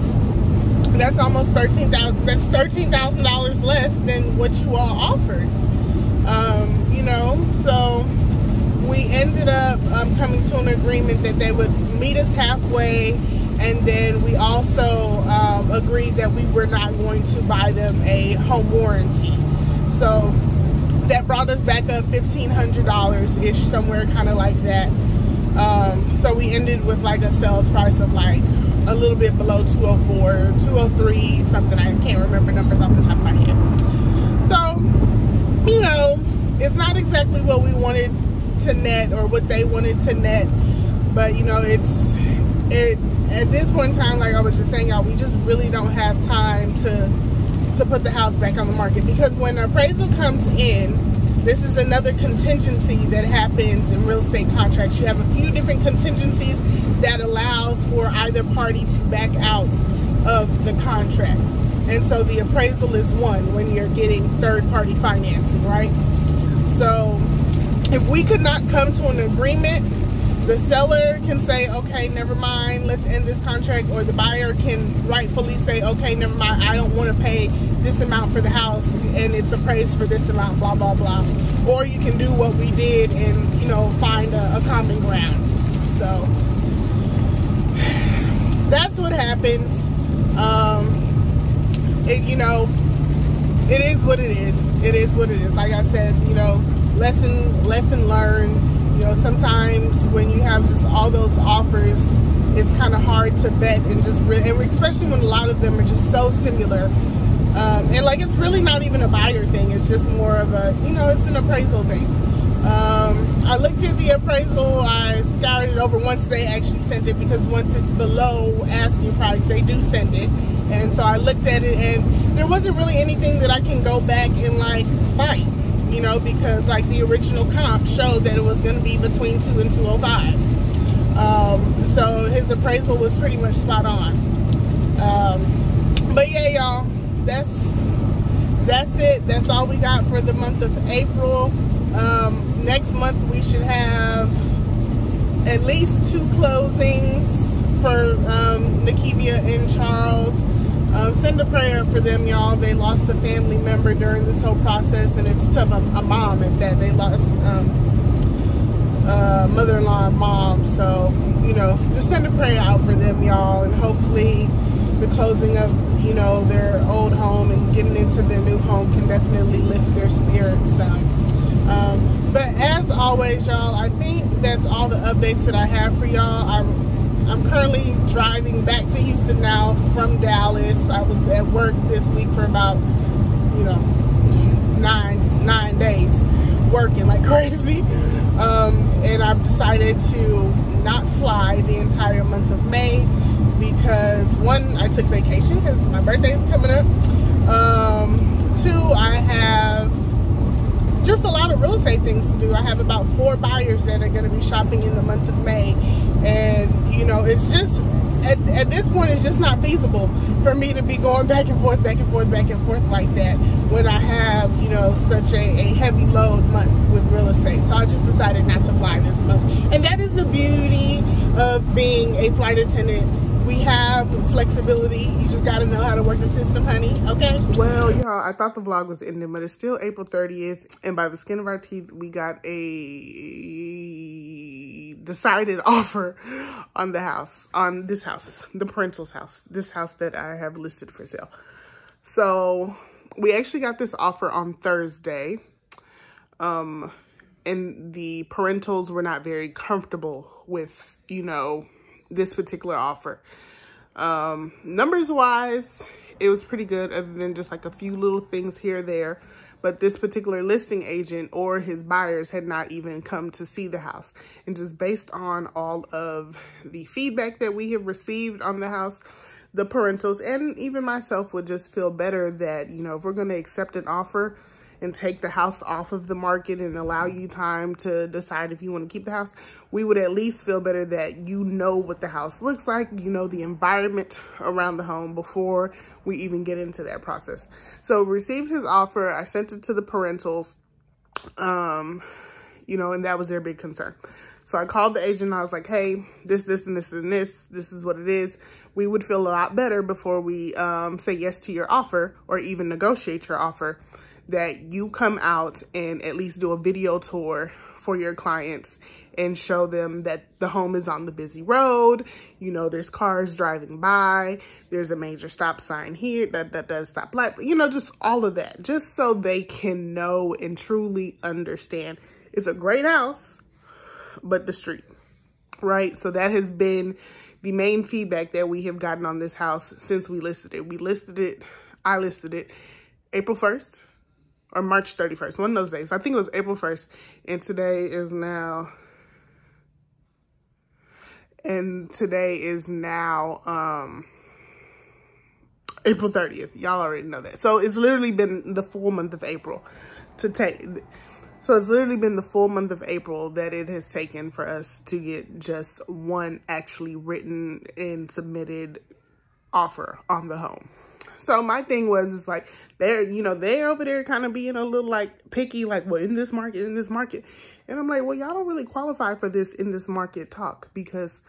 that's almost thirteen thousand dollars, that's thirteen thousand dollars less than what you all offered. Um, you know, so we ended up um, coming to an agreement that they would meet us halfway, and then we also um, agreed that we were not going to buy them a home warranty. So that brought us back up fifteen hundred dollars-ish, somewhere kind of like that. Um, so we ended with like a sales price of like a little bit below two oh four, two oh three, something. I can't remember numbers off the top of my head. So, you know, it's not exactly what we wanted to net or what they wanted to net, but you know, it's it at this point in time, like I was just saying, y'all, we just really don't have time to to put the house back on the market, because when the appraisal comes in, this is another contingency that happens in real estate contracts. You have a few different contingencies that allows for either party to back out of the contract. And so the appraisal is one when you're getting third-party financing, right? So if we could not come to an agreement, the seller can say, okay, never mind, let's end this contract, or the buyer can rightfully say, okay, never mind, I don't want to pay this amount for the house and it's appraised for this amount, blah, blah, blah. Or you can do what we did and, you know, find a, a common ground. So that's what happens. Um, it, you know, it is what it is. It is what it is. Like I said, you know, lesson, lesson learned. You know, sometimes when you have just all those offers, it's kind of hard to vet and just, re and especially when a lot of them are just so similar. Um, and like, it's really not even a buyer thing. It's just more of a, you know, it's an appraisal thing. Um, I looked at the appraisal. I scoured it over once they actually sent it, because once it's below asking price, they do send it. And so I looked at it, and there wasn't really anything that I can go back and like fight. You know, because like the original comp showed that it was going to be between two and two oh five. Um, so his appraisal was pretty much spot on. Um, but yeah, y'all, that's that's it. That's all we got for the month of April. Um, next month we should have at least two closings for um, Nakevia and Charles. Uh, send a prayer for them, y'all. They lost a family member during this whole process, and it's tough. I'm a mom at that. They lost um, uh, mother-in-law and mom. So, you know, just send a prayer out for them, y'all, and hopefully the closing of, you know, their old home and getting into their new home can definitely lift their spirits some. Um, but as always, y'all, I think that's all the updates that I have for y'all. I I'm currently driving back to Houston now from Dallas. I was at work this week for about, you know, nine, nine days working like crazy. Um, and I've decided to not fly the entire month of May because, one, I took vacation because my birthday is coming up. Um, two, I have just a lot of real estate things to do. I have about four buyers that are going to be shopping in the month of May. And you know, it's just at, at this point it's just not feasible for me to be going back and forth back and forth back and forth like that when I have, you know, such a, a heavy load month with real estate. So I just decided not to fly this month, and that is the beauty of being a flight attendant. We have flexibility. You just got to know how to work the system, honey. Okay. Well, y'all, I thought the vlog was ending, but it's still April thirtieth. And by the skin of our teeth, we got a decided offer on the house, on this house, the parental's house, this house that I have listed for sale. So we actually got this offer on Thursday. Um, and the parentals were not very comfortable with, you know, this particular offer. Um, numbers wise, it was pretty good, other than just like a few little things here or there, but this particular listing agent or his buyers had not even come to see the house. And just based on all of the feedback that we have received on the house, the parentals and even myself would just feel better that, you know, if we're going to accept an offer and take the house off of the market and allow you time to decide if you want to keep the house, we would at least feel better that you know what the house looks like, you know the environment around the home before we even get into that process. So received his offer, I sent it to the parentals, um, you know, and that was their big concern. So I called the agent and I was like, hey, this, this, and this, and this, this is what it is. We would feel a lot better before we um, say yes to your offer or even negotiate your offer, that you come out and at least do a video tour for your clients and show them that the home is on the busy road. You know, there's cars driving by. There's a major stop sign here, that that does stop light. You know, just all of that, just so they can know and truly understand. It's a great house, but the street, right? So that has been the main feedback that we have gotten on this house since we listed it. We listed it, I listed it April first or March thirty-first, one of those days. I think it was April first, and today is now, and today is now um, April thirtieth. Y'all already know that. So it's literally been the full month of April to take. So it's literally been the full month of April that it has taken for us to get just one actually written and submitted offer on the home. So my thing was, it's like, they're, you know, they're over there kind of being a little like picky, like, well, in this market, in this market. And I'm like, well, y'all don't really qualify for this in this market talk, because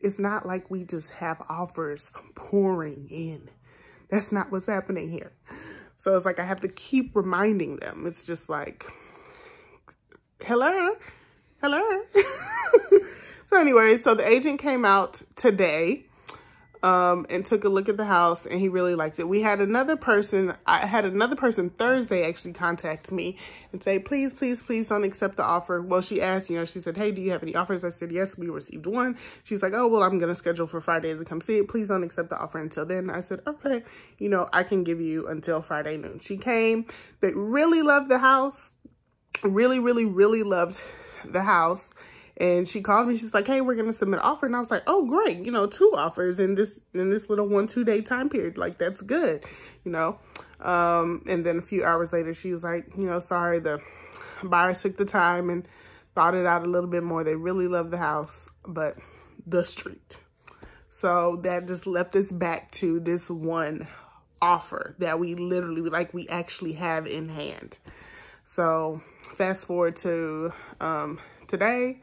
it's not like we just have offers pouring in. That's not what's happening here. So it's like, I have to keep reminding them. It's just like, hello, hello. So anyway, so the agent came out today um, and took a look at the house, and he really liked it. We had another person, I had another person Thursday actually contact me and say, please, please, please don't accept the offer. Well, she asked, you know, she said, hey, do you have any offers? I said, yes, we received one. She's like, oh, well, I'm going to schedule for Friday to come see it. Please don't accept the offer until then. I said, okay, you know, I can give you until Friday noon. She came. They really loved the house. really really really loved the house, and she called me. She's like, hey, we're gonna submit an offer. And I was like, oh great, you know, two offers in this in this little one two day time period, like that's good, you know. Um and then a few hours later, she was like, you know, sorry, the buyers took the time and thought it out a little bit more. They really love the house, but the street. So that just left us back to this one offer that we literally like we actually have in hand. So fast forward to um, today,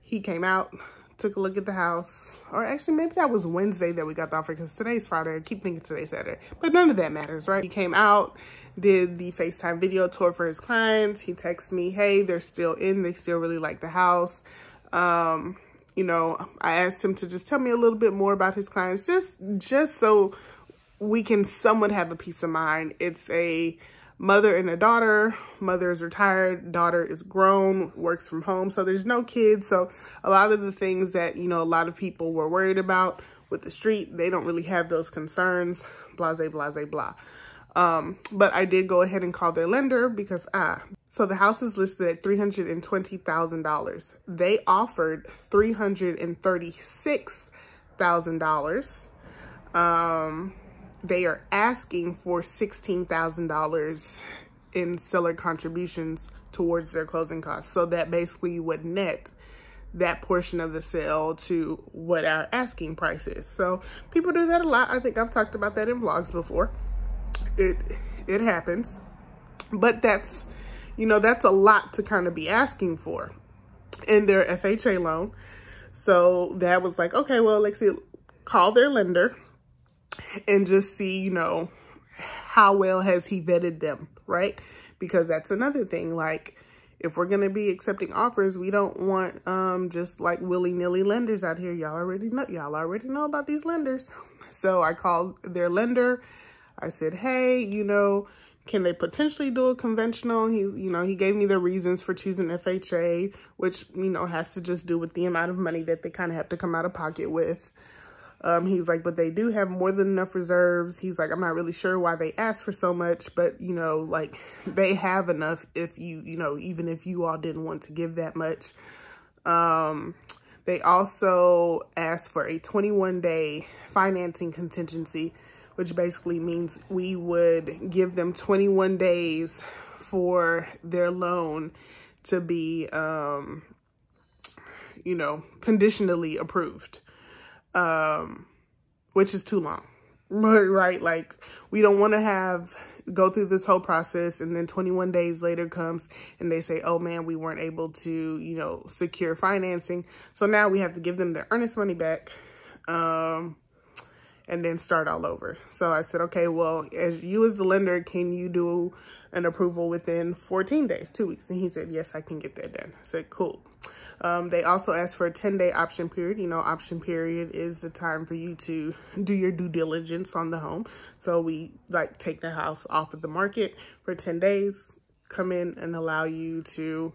he came out, took a look at the house, or actually maybe that was Wednesday that we got the offer, because today's Friday. I keep thinking today's Saturday, but none of that matters, right? He came out, did the FaceTime video tour for his clients. He texted me, hey, they're still in, they still really like the house. Um, you know, I asked him to just tell me a little bit more about his clients, just, just so we can somewhat have a peace of mind. It's a mother and a daughter. Mother is retired, daughter is grown, works from home, so there's no kids. So a lot of the things that, you know, a lot of people were worried about with the street, they don't really have those concerns, blah, blah, blah, blah. Um, but I did go ahead and call their lender because, ah, so the house is listed at three hundred twenty thousand dollars. They offered three hundred thirty-six thousand dollars. Um, They are asking for sixteen thousand dollars in seller contributions towards their closing costs. So that basically would net that portion of the sale to what our asking price is. So people do that a lot. I think I've talked about that in vlogs before. It, it happens, but that's, you know, that's a lot to kind of be asking for in their F H A loan. So that was like, okay, well, Alexia, call their lender and just see, you know, how well has he vetted them, right? Because that's another thing. Like, if we're going to be accepting offers, we don't want um just like willy-nilly lenders out here. Y'all already know, y'all already know about these lenders. So I called their lender. I said, hey, you know, can they potentially do a conventional? He, you know, he gave me the reasons for choosing F H A, which, you know, has to just do with the amount of money that they kind of have to come out of pocket with. Um, he's like, but they do have more than enough reserves. He's like, I'm not really sure why they asked for so much, but, you know, like they have enough if you, you know, even if you all didn't want to give that much. Um, they also asked for a twenty-one day financing contingency, which basically means we would give them twenty-one days for their loan to be, um, you know, conditionally approved. Um, which is too long, right? Like, we don't want to have, go through this whole process and then twenty-one days later comes and they say, oh man, we weren't able to, you know, secure financing. So now we have to give them their earnest money back, um, and then start all over. So I said, okay, well, as you as the lender, can you do an approval within fourteen days, two weeks? And he said, yes, I can get that done. I said, cool. Um, they also asked for a ten day option period. You know, option period is the time for you to do your due diligence on the home. So we like take the house off of the market for ten days, come in and allow you to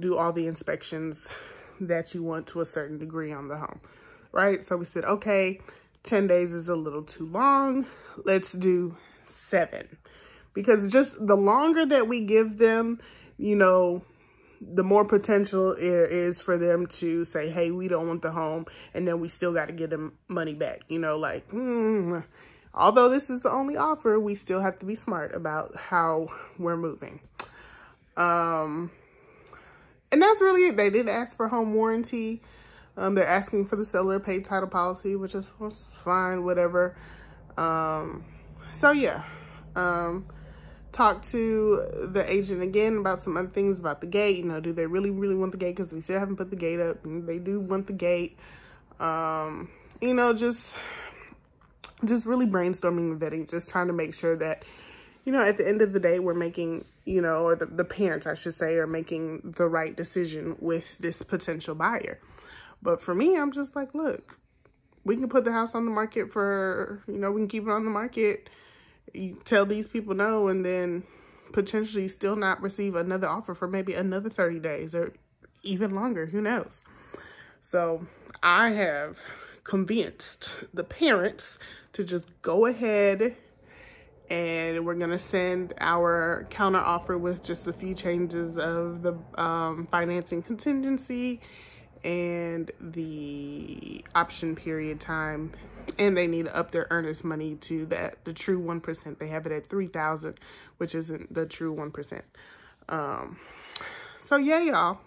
do all the inspections that you want to a certain degree on the home. right? So we said, okay, ten days is a little too long. Let's do seven. Because just the longer that we give them, you know, the more potential there is for them to say, hey, we don't want the home. And then we still got to get them money back. You know, like, mm. Although this is the only offer, we still have to be smart about how we're moving. Um, and that's really it. They did ask for home warranty. Um, they're asking for the seller paid title policy, which is fine, whatever. Um, so yeah, um, talked to the agent again about some other things about the gate. You know, do they really, really want the gate? Because we still haven't put the gate up. They do want the gate. Um, you know, just, just really brainstorming and vetting, just trying to make sure that, you know, at the end of the day, we're making, you know, or the, the parents, I should say, are making the right decision with this potential buyer. But for me, I'm just like, look, we can put the house on the market for, you know, we can keep it on the market. You tell these people no, and then potentially still not receive another offer for maybe another thirty days or even longer. Who knows? So I have convinced the parents to just go ahead, and we're going to send our counter offer with just a few changes of the um, financing contingency and the option period time, and they need to up their earnest money to that the true one percent. They have it at three thousand, which isn't the true one percent. Um so yeah, y'all.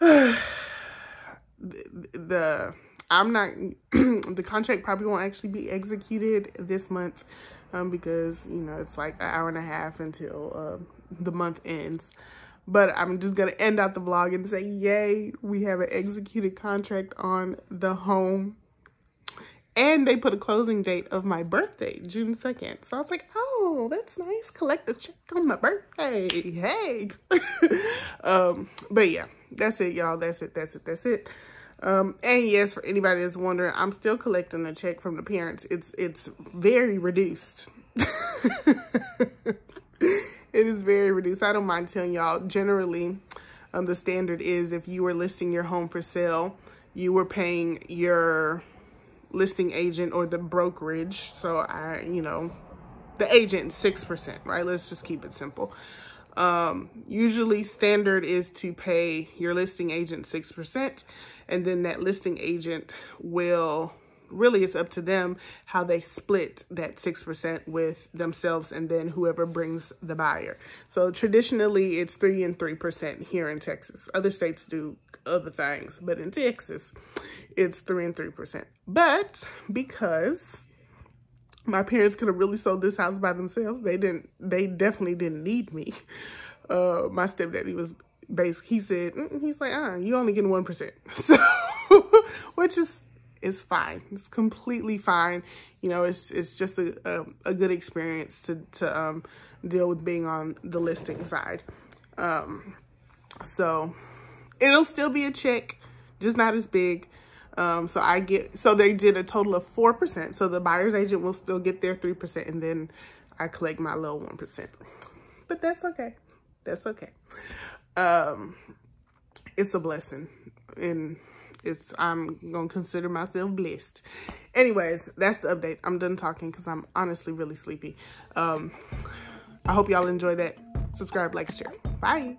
the, the I'm not the contract probably won't actually be executed this month, um because, you know, it's like an hour and a half until uh, the month ends. But I'm just going to end out the vlog and say, yay, we have an executed contract on the home. And they put a closing date of my birthday, June second. So I was like, oh, that's nice. Collect a check on my birthday. Hey. um, but yeah, that's it, y'all. That's it. That's it. That's it. Um, and yes, for anybody that's wondering, I'm still collecting a check from the parents. It's, it's very reduced. It is very reduced. I don't mind telling y'all, generally, um, the standard is if you were listing your home for sale, you were paying your listing agent or the brokerage. So, I, you know, the agent, six percent, right? Let's just keep it simple. Um, usually standard is to pay your listing agent six percent, and then that listing agent will... Really, it's up to them how they split that six percent with themselves and then whoever brings the buyer. So traditionally, it's three and three percent here in Texas. Other states do other things, but in Texas, it's three and three percent. But because my parents could have really sold this house by themselves, they didn't. They definitely didn't need me. Uh, my stepdaddy was basically, he said, mm-mm, he's like, uh, you only getting one percent. So, which is... It's fine. It's completely fine. You know, it's it's just a, a, a good experience to, to um, deal with being on the listing side. Um, so it'll still be a check, just not as big. Um, so I get, so they did a total of four percent. So the buyer's agent will still get their three percent, and then I collect my little one percent. But that's okay. That's okay. Um, it's a blessing. And it's, I'm going to consider myself blessed. Anyways, that's the update. I'm done talking because I'm honestly really sleepy. Um, I hope y'all enjoy that. Subscribe, like, share. Bye.